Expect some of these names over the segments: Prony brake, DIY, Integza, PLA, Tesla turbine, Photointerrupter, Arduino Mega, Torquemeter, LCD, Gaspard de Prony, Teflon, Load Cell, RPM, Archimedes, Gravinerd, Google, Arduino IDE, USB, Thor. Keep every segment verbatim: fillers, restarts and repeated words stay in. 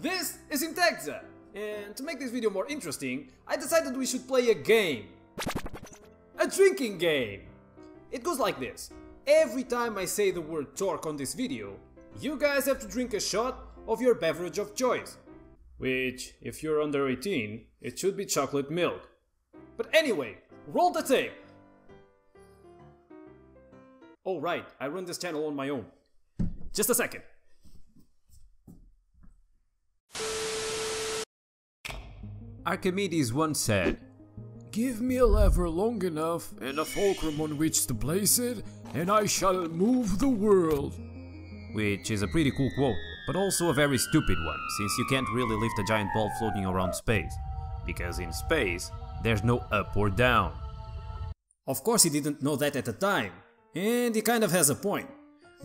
This is Integza, and to make this video more interesting, I decided we should play a game. A drinking game! It goes like this. Every time I say the word torque on this video, you guys have to drink a shot of your beverage of choice. Which, if you're under eighteen, it should be chocolate milk. But anyway, roll the tape! Oh right, I run this channel on my own. Just a second. Archimedes once said, "Give me a lever long enough and a fulcrum on which to place it, and I shall move the world." Which is a pretty cool quote, but also a very stupid one, since you can't really lift a giant ball floating around space. Because in space, there's no up or down. Of course he didn't know that at the time, and he kind of has a point.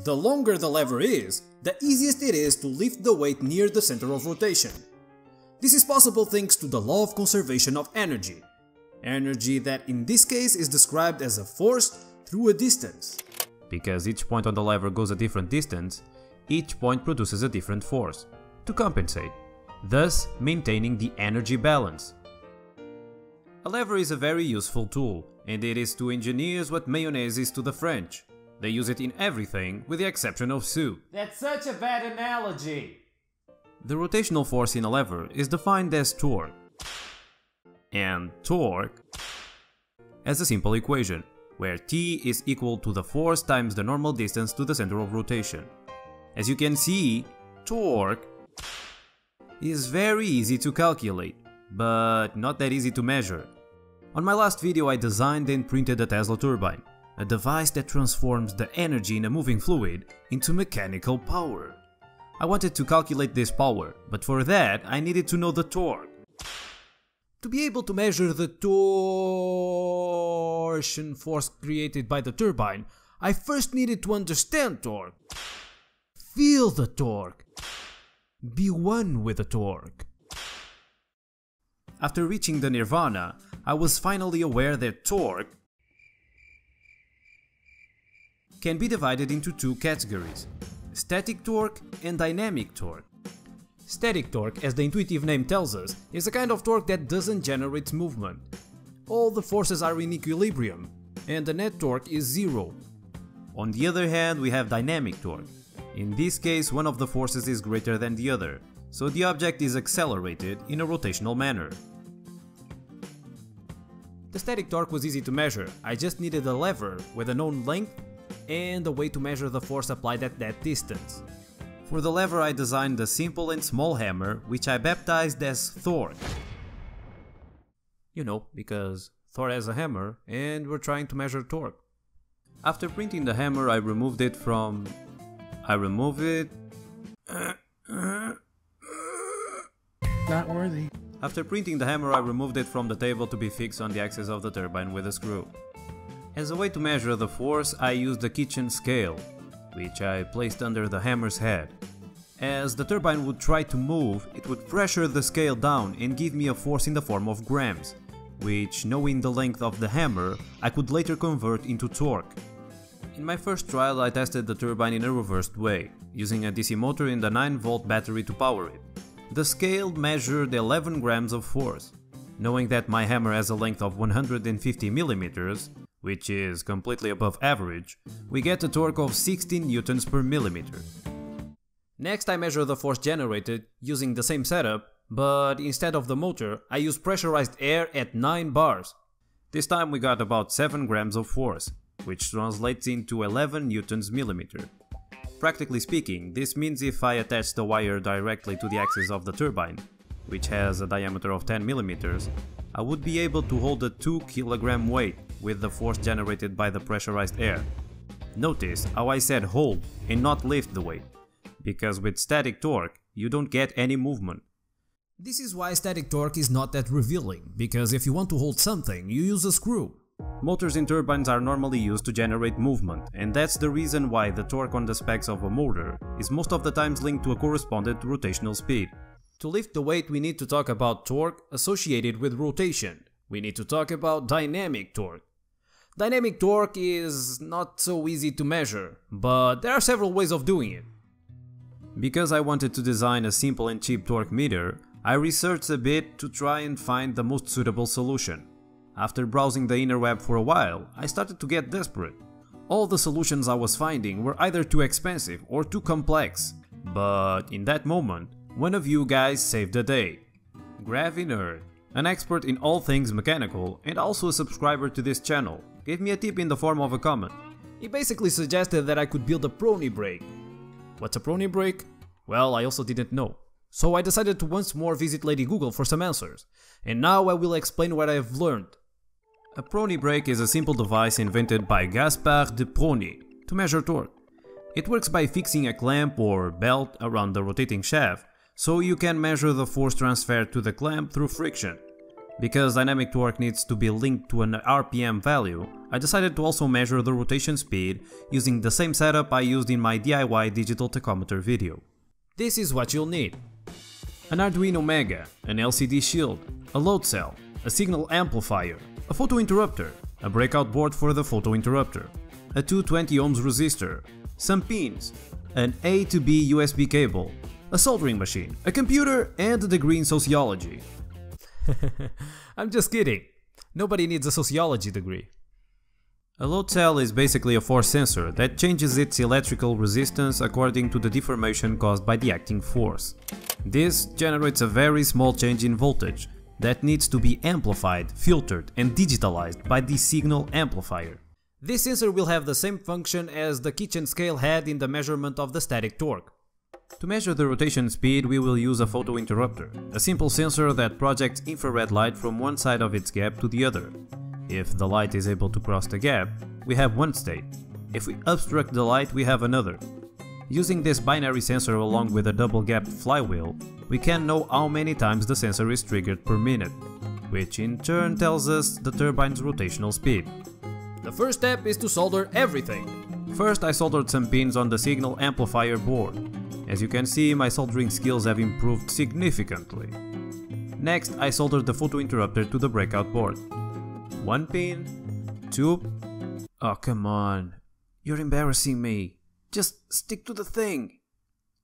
The longer the lever is, the easiest it is to lift the weight near the center of rotation. This is possible thanks to the law of conservation of energy. Energy that in this case is described as a force through a distance. Because each point on the lever goes a different distance, each point produces a different force, to compensate, thus maintaining the energy balance. A lever is a very useful tool, and it is to engineers what mayonnaise is to the French. They use it in everything, with the exception of soup. That's such a bad analogy! The rotational force in a lever is defined as torque, and torque as a simple equation, where T is equal to the force times the normal distance to the center of rotation. As you can see, torque is very easy to calculate, but not that easy to measure. On my last video I designed and printed a Tesla turbine, a device that transforms the energy in a moving fluid into mechanical power. I wanted to calculate this power, but for that I needed to know the torque. To be able to measure the torsion force created by the turbine, I first needed to understand torque, feel the torque, be one with the torque. After reaching the nirvana, I was finally aware that torque can be divided into two categories: static torque and dynamic torque. Static torque, as the intuitive name tells us, is a kind of torque that doesn't generate movement. All the forces are in equilibrium, and the net torque is zero. On the other hand, we have dynamic torque. In this case, one of the forces is greater than the other, so the object is accelerated in a rotational manner. The static torque was easy to measure. I just needed a lever with a known length and a way to measure the force applied at that distance. For the lever I designed a simple and small hammer, which I baptized as Thor. You know, because Thor has a hammer and we're trying to measure torque. After printing the hammer I removed it from... I removed it... Not worthy. After printing the hammer I removed it from the table to be fixed on the axis of the turbine with a screw. As a way to measure the force I used a kitchen scale, which I placed under the hammer's head. As the turbine would try to move, it would pressure the scale down and give me a force in the form of grams, which, knowing the length of the hammer, I could later convert into torque. In my first trial I tested the turbine in a reversed way, using a D C motor and a nine volt battery to power it. The scale measured eleven grams of force. Knowing that my hammer has a length of one hundred fifty millimeters, which is completely above average, we get a torque of sixteen newtons per millimeter. Next I measure the force generated using the same setup, but instead of the motor I use pressurized air at nine bars. This time we got about seven grams of force, which translates into eleven newtons millimeter. Practically speaking, this means if I attach the wire directly to the axis of the turbine, which has a diameter of ten millimeters, I would be able to hold a two kilogram weight with the force generated by the pressurized air. Notice how I said hold and not lift the weight, because with static torque you don't get any movement. This is why static torque is not that revealing, because if you want to hold something you use a screw. Motors in turbines are normally used to generate movement, and that's the reason why the torque on the specs of a motor is most of the times linked to a correspondent rotational speed. To lift the weight we need to talk about torque associated with rotation. We need to talk about dynamic torque. Dynamic torque is not so easy to measure, but there are several ways of doing it. Because I wanted to design a simple and cheap torque meter, I researched a bit to try and find the most suitable solution. After browsing the interweb for a while, I started to get desperate. All the solutions I was finding were either too expensive or too complex. But in that moment, one of you guys saved the day. Gravinerd, an expert in all things mechanical and also a subscriber to this channel, gave me a tip in the form of a comment. He basically suggested that I could build a Prony brake. What's a Prony brake? Well, I also didn't know. So I decided to once more visit Lady Google for some answers. And now I will explain what I have learned. A Prony brake is a simple device invented by Gaspard de Prony to measure torque. It works by fixing a clamp or belt around the rotating shaft, so you can measure the force transferred to the clamp through friction. Because dynamic torque needs to be linked to an R P M value, I decided to also measure the rotation speed using the same setup I used in my D I Y digital tachometer video. This is what you'll need: an Arduino Mega, an L C D shield, a load cell, a signal amplifier, a photo interrupter, a breakout board for the photo interrupter, a two hundred twenty ohms resistor, some pins, an A to B U S B cable, a soldering machine, a computer, and a degree in sociology. I'm just kidding. Nobody needs a sociology degree. A load cell is basically a force sensor that changes its electrical resistance according to the deformation caused by the acting force. This generates a very small change in voltage that needs to be amplified, filtered, and digitalized by the signal amplifier. This sensor will have the same function as the kitchen scale had in the measurement of the static torque. To measure the rotation speed, we will use a photo interrupter, a simple sensor that projects infrared light from one side of its gap to the other. If the light is able to cross the gap, we have one state. If we obstruct the light, we have another. Using this binary sensor along with a double-gapped flywheel, we can know how many times the sensor is triggered per minute, which in turn tells us the turbine's rotational speed. The first step is to solder everything. First, I soldered some pins on the signal amplifier board. As you can see, my soldering skills have improved significantly. Next, I soldered the photo interrupter to the breakout board. One pin, two... Oh, come on. You're embarrassing me. Just stick to the thing.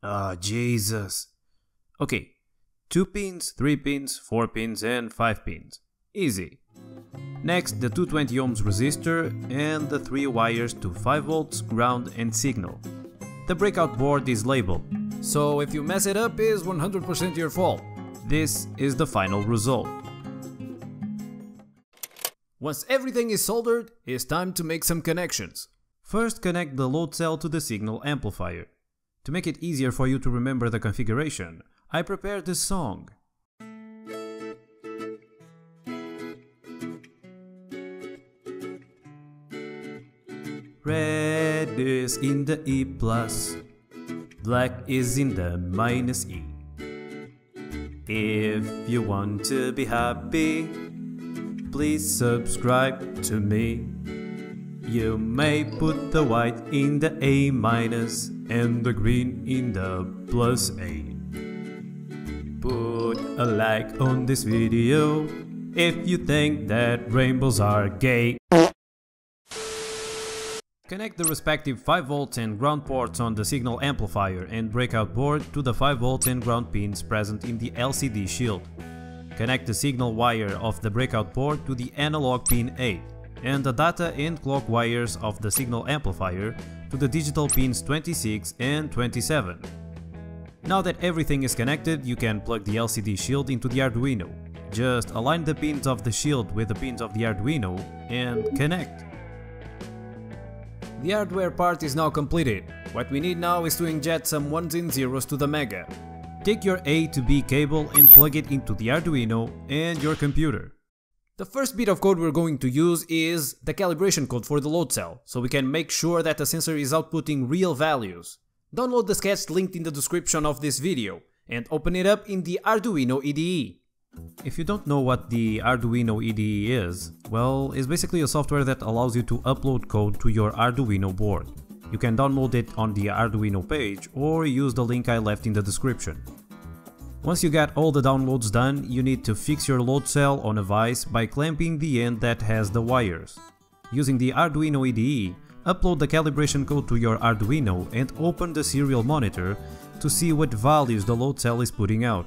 Ah, Jesus. Okay, two pins, three pins, four pins, and five pins. Easy. Next, the two hundred twenty ohms resistor and the three wires to five volts, ground, and signal. The breakout board is labeled, so if you mess it up, it's one hundred percent your fault. This is the final result. Once everything is soldered, it's time to make some connections. First, connect the load cell to the signal amplifier. To make it easier for you to remember the configuration, I prepared this song. Red is in the E plus, black is in the minus E. If you want to be happy, please subscribe to me. You may put the white in the A minus and the green in the plus A. Put a like on this video if you think that rainbows are gay. Connect the respective five volts and ground ports on the signal amplifier and breakout board to the five volts and ground pins present in the L C D shield. Connect the signal wire of the breakout board to the analog pin eight and the data and clock wires of the signal amplifier to the digital pins twenty-six and twenty-seven. Now that everything is connected, you can plug the L C D shield into the Arduino. Just align the pins of the shield with the pins of the Arduino and connect. The hardware part is now completed. What we need now is to inject some ones and zeros to the Mega. Take your A to B cable and plug it into the Arduino and your computer. The first bit of code we're going to use is the calibration code for the load cell, so we can make sure that the sensor is outputting real values. Download the sketch linked in the description of this video and open it up in the Arduino I D E. If you don't know what the Arduino I D E is, well, it's basically a software that allows you to upload code to your Arduino board. You can download it on the Arduino page or use the link I left in the description. Once you got all the downloads done, you need to fix your load cell on a vise by clamping the end that has the wires. Using the Arduino I D E, Upload the calibration code to your Arduino and open the serial monitor to see what values the load cell is putting out.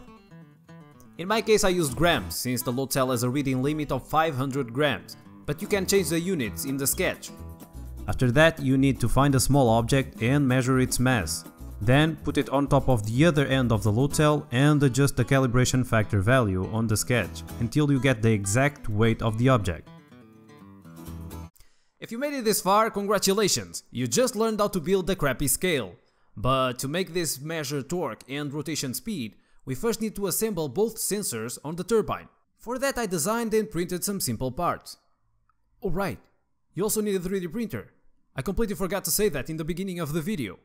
In my case I used grams, since the load cell has a reading limit of five hundred grams, but you can change the units in the sketch. After that you need to find a small object and measure its mass. Then put it on top of the other end of the load cell and adjust the calibration factor value on the sketch until you get the exact weight of the object. If you made it this far, congratulations! You just learned how to build the crappy scale. But to make this measure torque and rotation speed, we first need to assemble both sensors on the turbine. For that I designed and printed some simple parts. Oh right, you also need a three D printer. I completely forgot to say that in the beginning of the video.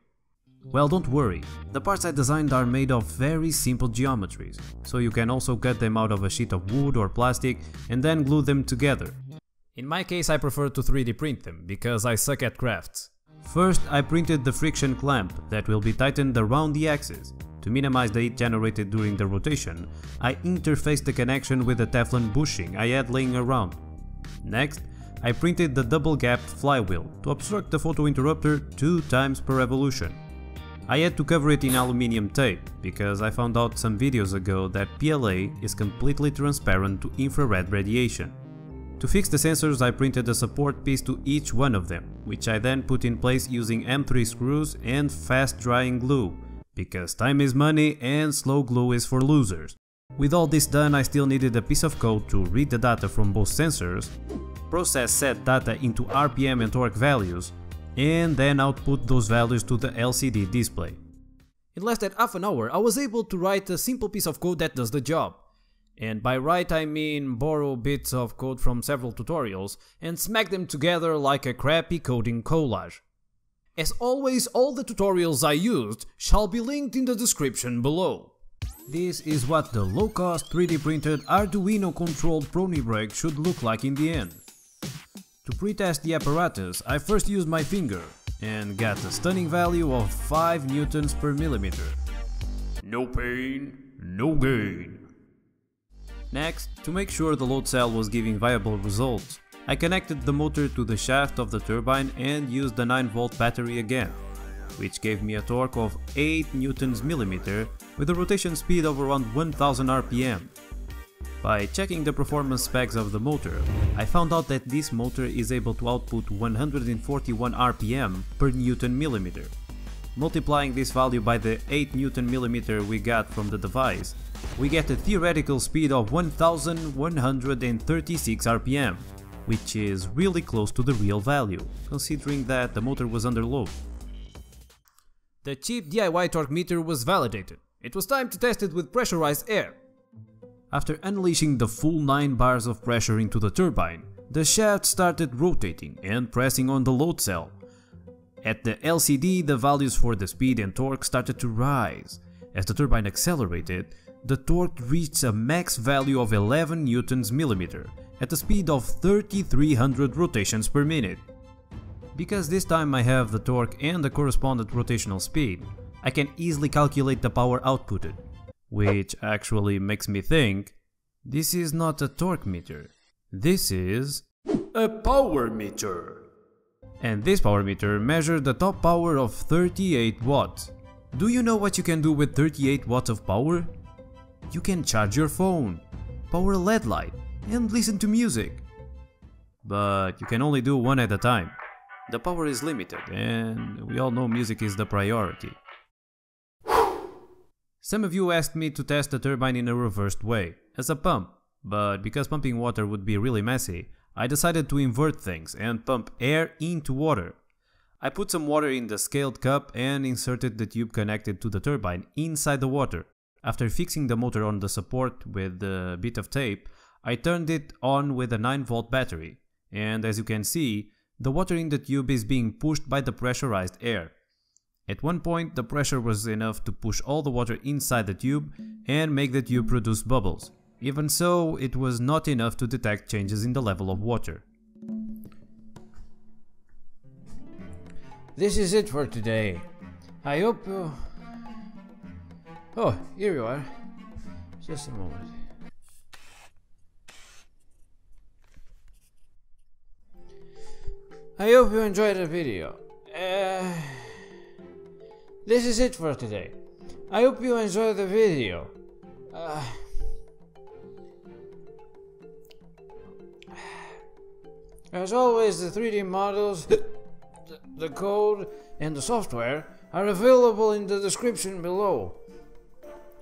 Well, don't worry, the parts I designed are made of very simple geometries, so you can also cut them out of a sheet of wood or plastic and then glue them together. In my case I prefer to three D print them, because I suck at crafts. First I printed the friction clamp that will be tightened around the axis. To minimize the heat generated during the rotation, I interfaced the connection with the Teflon bushing I had laying around. Next, I printed the double-gapped flywheel to obstruct the photo interrupter two times per revolution. I had to cover it in aluminium tape, because I found out some videos ago that P L A is completely transparent to infrared radiation. To fix the sensors I printed a support piece to each one of them, which I then put in place using M three screws and fast drying glue, because time is money and slow glue is for losers. With all this done I still needed a piece of code to read the data from both sensors, process set data into R P M and torque values, and then output those values to the L C D display. In less than half an hour I was able to write a simple piece of code that does the job. And by write I mean borrow bits of code from several tutorials and smack them together like a crappy coding collage. As always, all the tutorials I used shall be linked in the description below. This is what the low-cost three D printed Arduino controlled Prony brake should look like in the end. To pre-test the apparatus, I first used my finger and got a stunning value of five newtons per millimeter. No pain, no gain. Next, to make sure the load cell was giving viable results, I connected the motor to the shaft of the turbine and used the nine volt battery again, which gave me a torque of eight newtons millimeter with a rotation speed of around one thousand R P M. By checking the performance specs of the motor, I found out that this motor is able to output one hundred forty-one R P M per Newton millimeter. Multiplying this value by the eight newton millimeter we got from the device, we get a theoretical speed of one thousand one hundred thirty-six R P M, which is really close to the real value, considering that the motor was under load. The cheap D I Y torque meter was validated. It was time to test it with pressurized air. After unleashing the full nine bars of pressure into the turbine, the shaft started rotating and pressing on the load cell. At the L C D, the values for the speed and torque started to rise. As the turbine accelerated, the torque reached a max value of eleven newtons millimeter at a speed of three thousand three hundred rotations per minute. Because this time I have the torque and the correspondent rotational speed, I can easily calculate the power outputted. Which actually makes me think, this is not a torque meter, this is a power meter. And this power meter measured the top power of thirty-eight watts. Do you know what you can do with thirty-eight watts of power? You can charge your phone, power a L E D light, and listen to music. But you can only do one at a time. The power is limited, and we all know music is the priority. Some of you asked me to test the turbine in a reversed way, as a pump, but because pumping water would be really messy, I decided to invert things and pump air into water. I put some water in the scaled cup and inserted the tube connected to the turbine inside the water. After fixing the motor on the support with a bit of tape, I turned it on with a nine volt battery, and as you can see, the water in the tube is being pushed by the pressurized air. At one point, the pressure was enough to push all the water inside the tube and make the tube produce bubbles. Even so, it was not enough to detect changes in the level of water. This is it for today. I hope you... Oh, here you are. Just a moment. I hope you enjoyed the video. Uh, this is it for today. I hope you enjoyed the video. Uh, as always, the three D models, the, the code, and the software are available in the description below.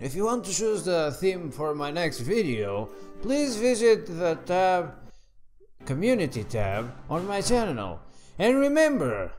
If you want to choose the theme for my next video, please visit the tab, Community tab, on my channel. And remember,